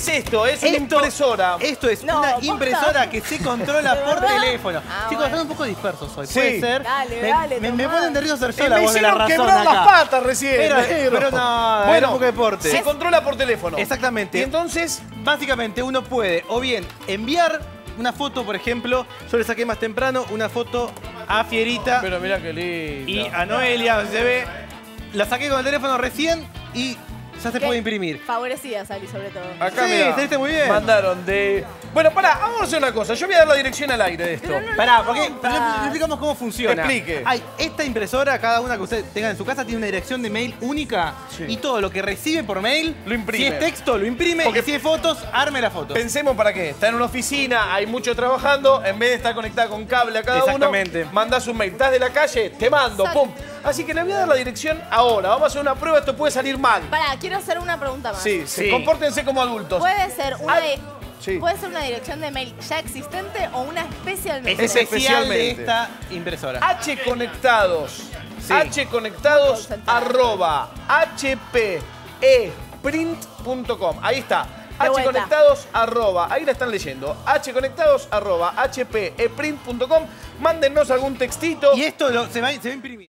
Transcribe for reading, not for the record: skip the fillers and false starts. es esto? Es una impresora. Esto es una impresora que se controla por teléfono. Chicos, están un poco dispersos hoy. Puede ser. Me ponen de río ser yo la voz de la razón acá. Me hicieron quebrar las patas recién. Pero no, bueno, un poco de deporte. Se controla por teléfono. Exactamente. Y entonces, básicamente uno puede o bien enviar una foto, por ejemplo, yo le saqué más temprano una foto a Fierita. Pero mirá qué lindo. Y a Noelia, se ve. La saqué con el teléfono recién y ya se puede imprimir. Favorecida salí, sobre todo. Acá sí, saliste muy bien. Mandaron de... Bueno, pará, vamos a hacer una cosa. Yo voy a dar la dirección al aire de esto. No, pará, porque explicamos cómo funciona. Explique. Hay esta impresora, cada una que usted tenga en su casa, tiene una dirección de mail única. Sí. Y todo lo que recibe por mail, lo imprime. Si es texto, lo imprime. Porque y si es fotos, arme la foto. Pensemos para qué. Está en una oficina, hay mucho trabajando. En vez de estar conectada con cable a cada uno, mandás un mail. Estás de la calle, te mando, pum. Así que le voy a dar la dirección ahora. Vamos a hacer una prueba, esto puede salir mal. Pará, quiero hacer una pregunta más. Sí, sí. Compórtense como adultos. Puede ser una... Sí. ¿Puede ser una dirección de mail ya existente o una especialmente? Es especialmente de esta impresora. Hconectados. Sí. Hconectados arroba hpeprint.com. Ahí está. Hconectados arroba. Ahí la están leyendo. Hconectados arroba hpeprint.com. Mándennos algún textito. Y esto se va a imprimir.